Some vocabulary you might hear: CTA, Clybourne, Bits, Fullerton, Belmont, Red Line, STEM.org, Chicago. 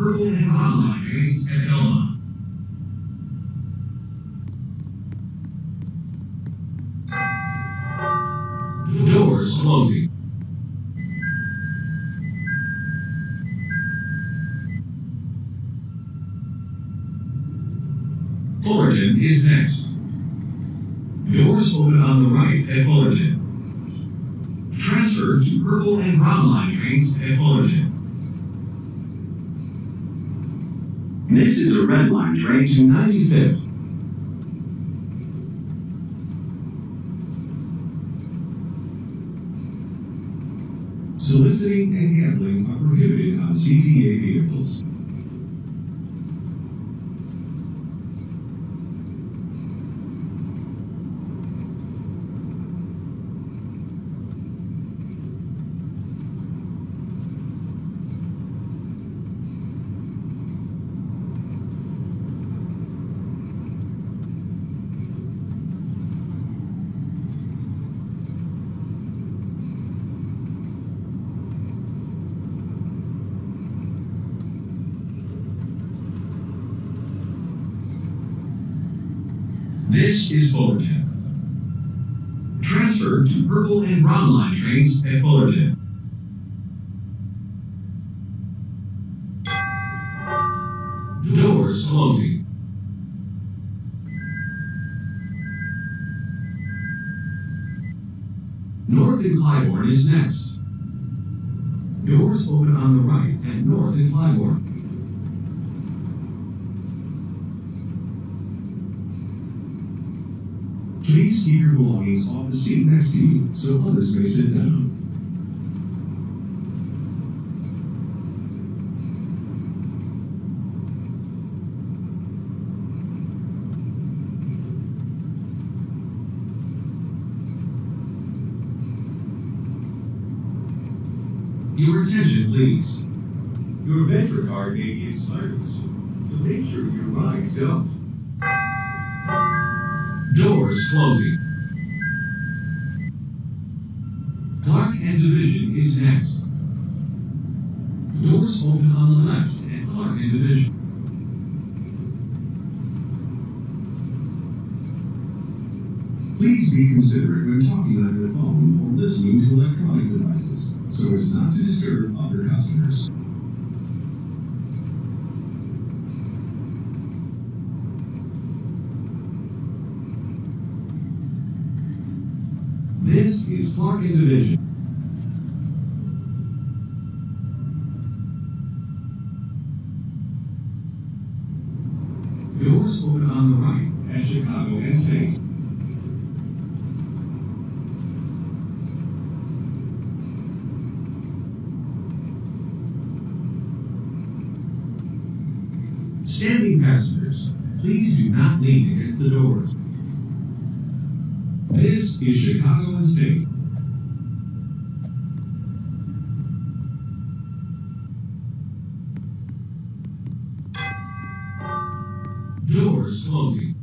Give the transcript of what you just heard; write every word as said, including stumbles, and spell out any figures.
Purple and Brown Luxuries at Belmont. Doors closing. Fullerton is next. Doors open on the right at Fullerton. Transfer to Purple and Brown Line trains at Fullerton. This is a Red Line train to ninety-fifth. Soliciting and gambling are prohibited on C T A vehicles. This is Fullerton. Transfer to Purple and Brown Line trains at Fullerton. Doors closing. North and Clybourne is next. Doors open on the right at North and Clybourne. Please keep your belongings off the seat next to you so others may sit down. Your attention, please. Your Venture card may be expired, so make sure you rise up. Doors closing. Clark and Division is next. Doors open on the left at Clark and Division. Please be considerate when talking on your phone or listening to electronic devices so as not to disturb other customers. This is Clark and Division. Doors open on the right at Chicago and State. Standing passengers, please do not lean against the doors. This is Chicago and State. Doors closing.